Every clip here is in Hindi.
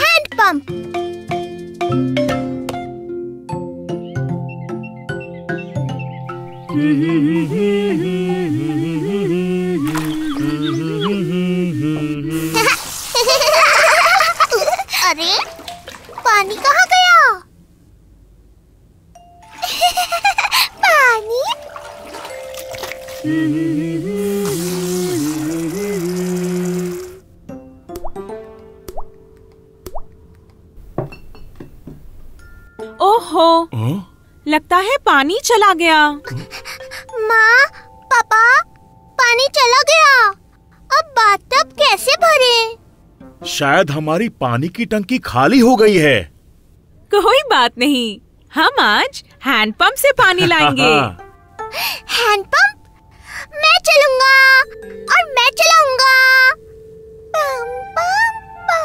Hand pump. अरे पानी कहाँ गया? पानी ओहो लगता है पानी चला गया। माँ पापा पानी चला गया, अब बाथटब कैसे भरें? शायद हमारी पानी की टंकी खाली हो गई है। कोई बात नहीं, हम आज हैंडपंप से पानी लाएंगे। हैंडपंप? मैं चलूंगा और मैं चलाऊंगा। पम पम पम।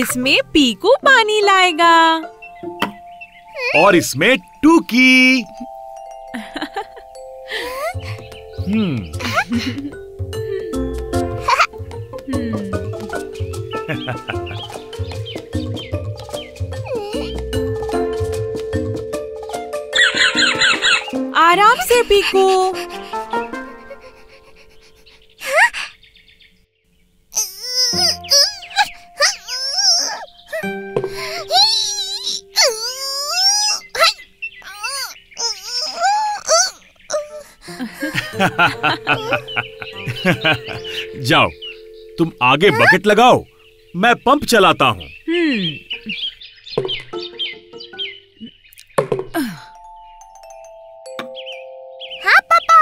इसमें पीकू पानी लाएगा और इसमें टूकी। आराम से पीकू। जाओ तुम आगे बकेट लगाओ, मैं पंप चलाता हूँ। हाँ पापा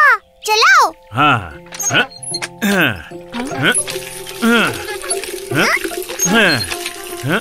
चलाओ। हाँ हाँ हाँ हाँ हाँ हाँ।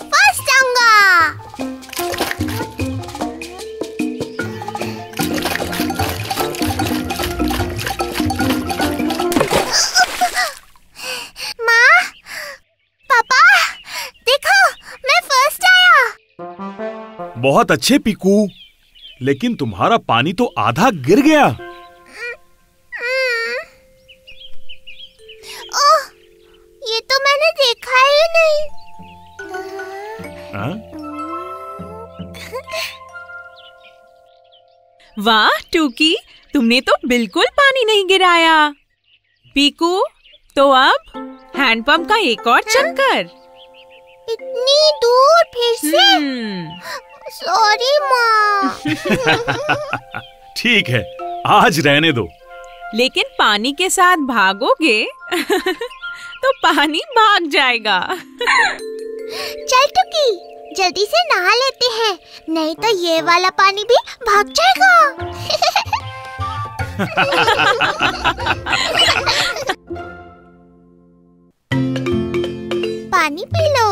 फर्स्ट आऊंगा। माँ पापा देखो मैं फर्स्ट आया। बहुत अच्छे पीकू, लेकिन तुम्हारा पानी तो आधा गिर गया। ओह, ये तो मैंने देखा ही नहीं। वाह टूकी, तुमने तो बिल्कुल पानी नहीं गिराया। पीकू तो अब हैंडपंप का एक और चक्कर। इतनी दूर फिर से? सॉरी माँ। ठीक है आज रहने दो। लेकिन पानी के साथ भागोगे तो पानी भाग जाएगा। चल टुकी जल्दी से नहा लेते हैं, नहीं तो ये वाला पानी भी भाग जाएगा। पानी पी लो।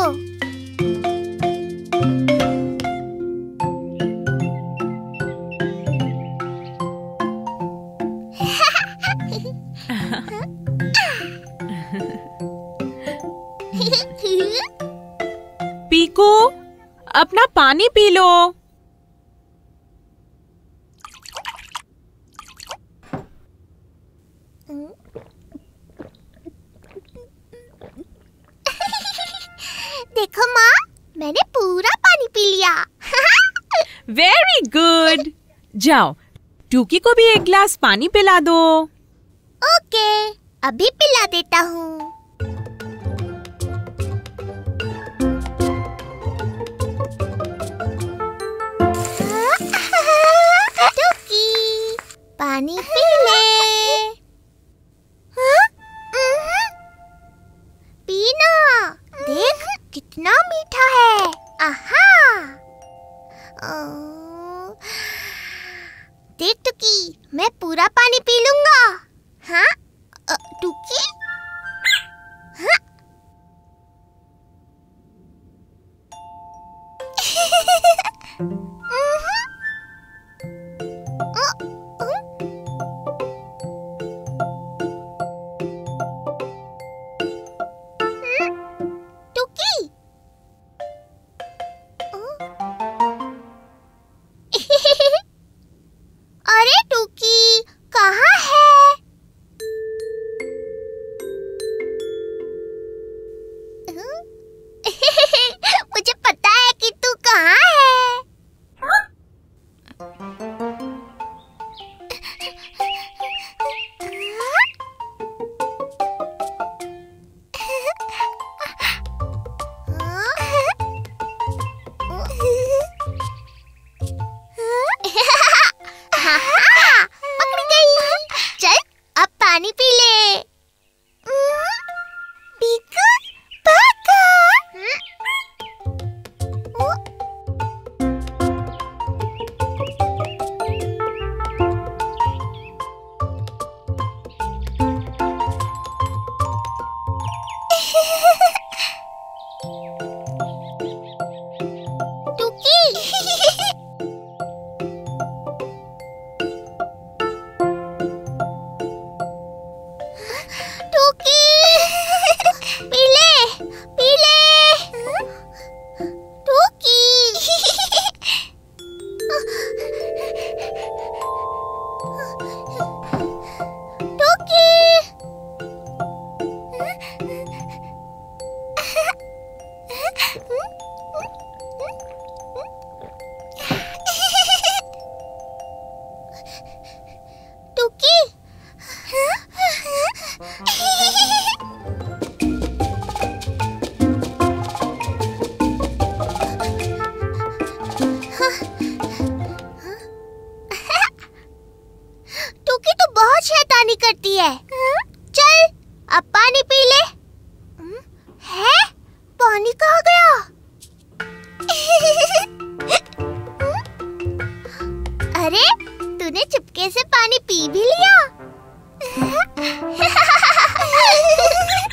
पीकू अपना पानी पी लो। देखो माँ मैंने पूरा पानी पी लिया। Very good. जाओ टूकी को भी एक गिलास पानी पिला दो। ओके अभी पिला देता हूँ। पानी पी ले। पीना देख कितना मीठा है। आहा देख टुकी मैं पूरा पानी पी लूंगा। हाँ टुकी चुपके से पानी पी भी लिया।